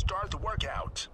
Start the workout.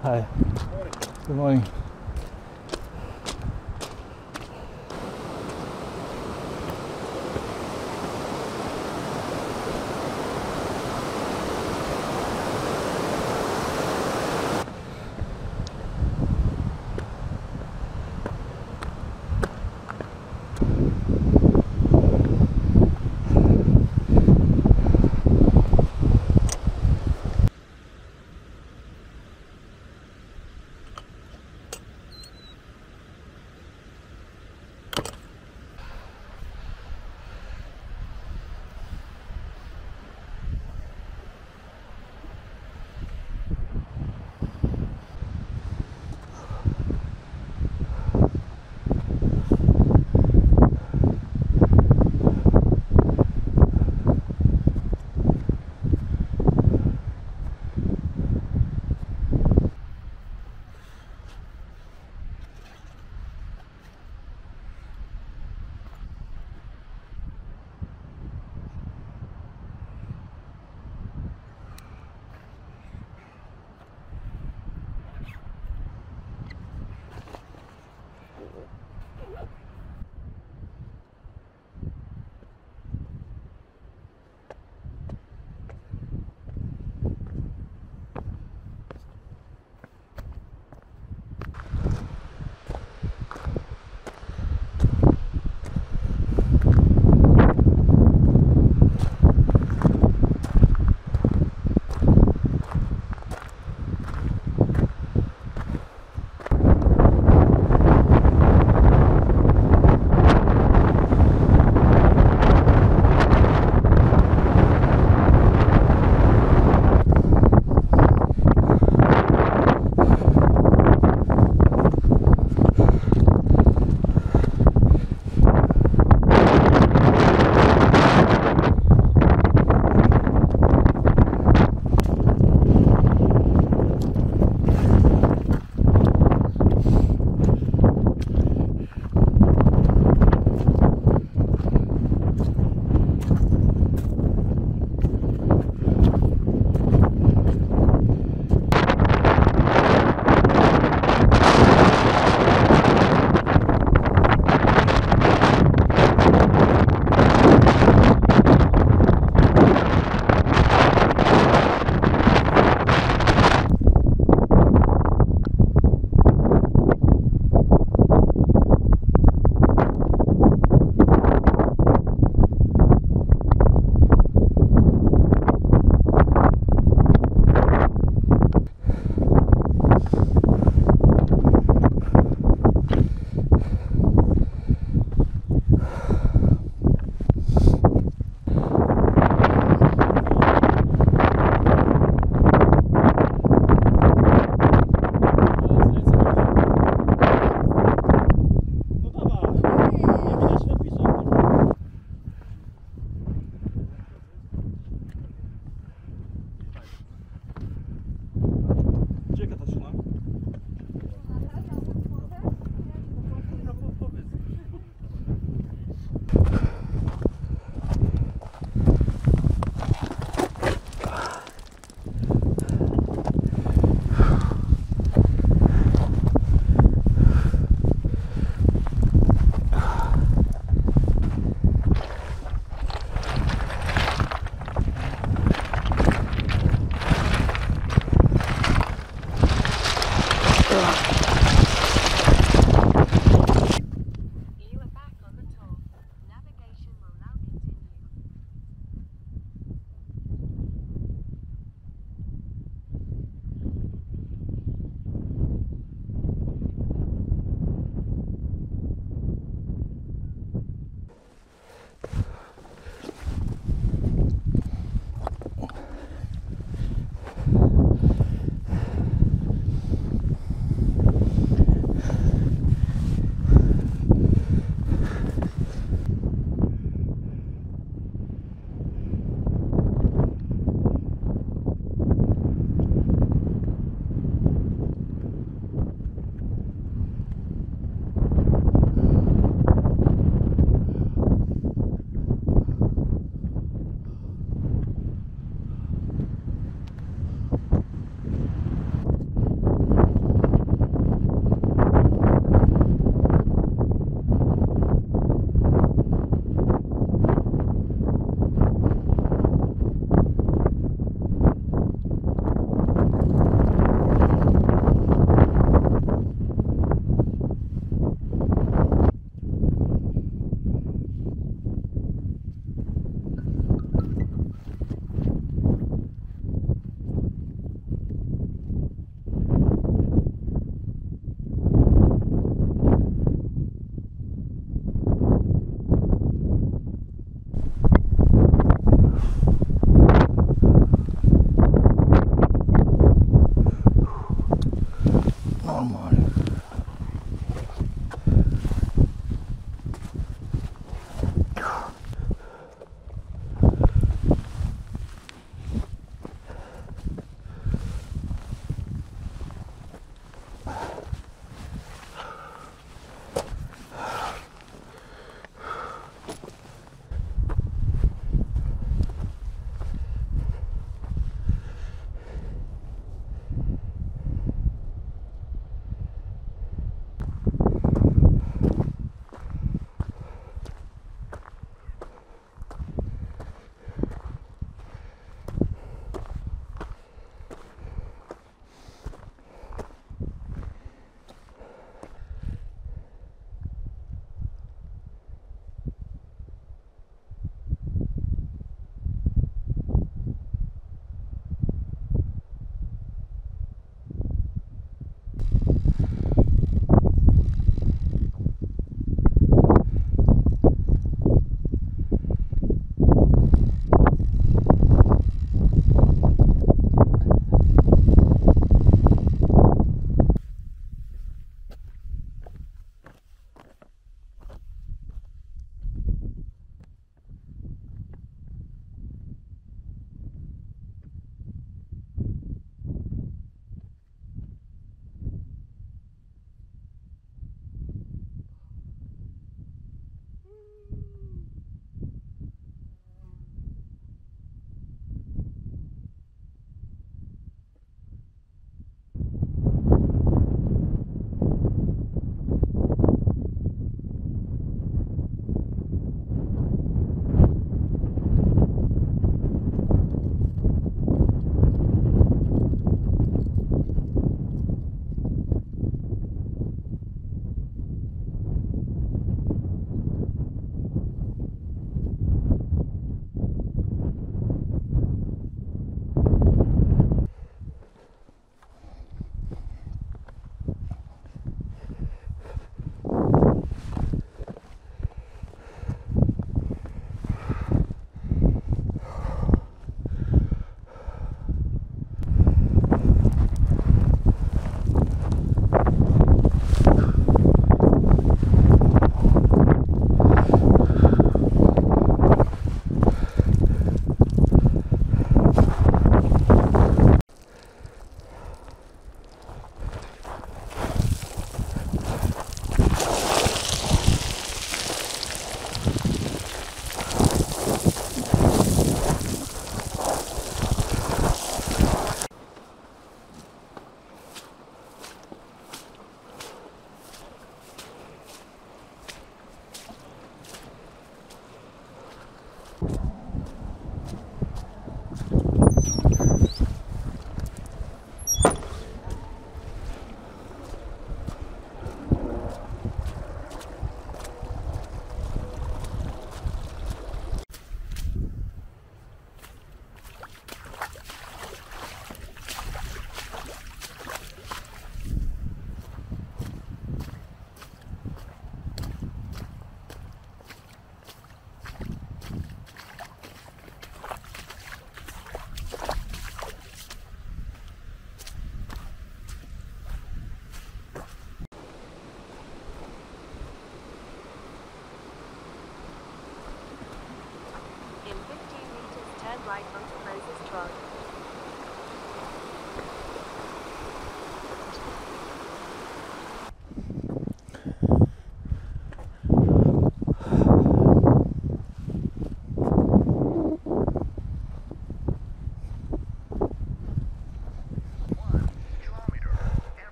Hi. Good morning. Good morning.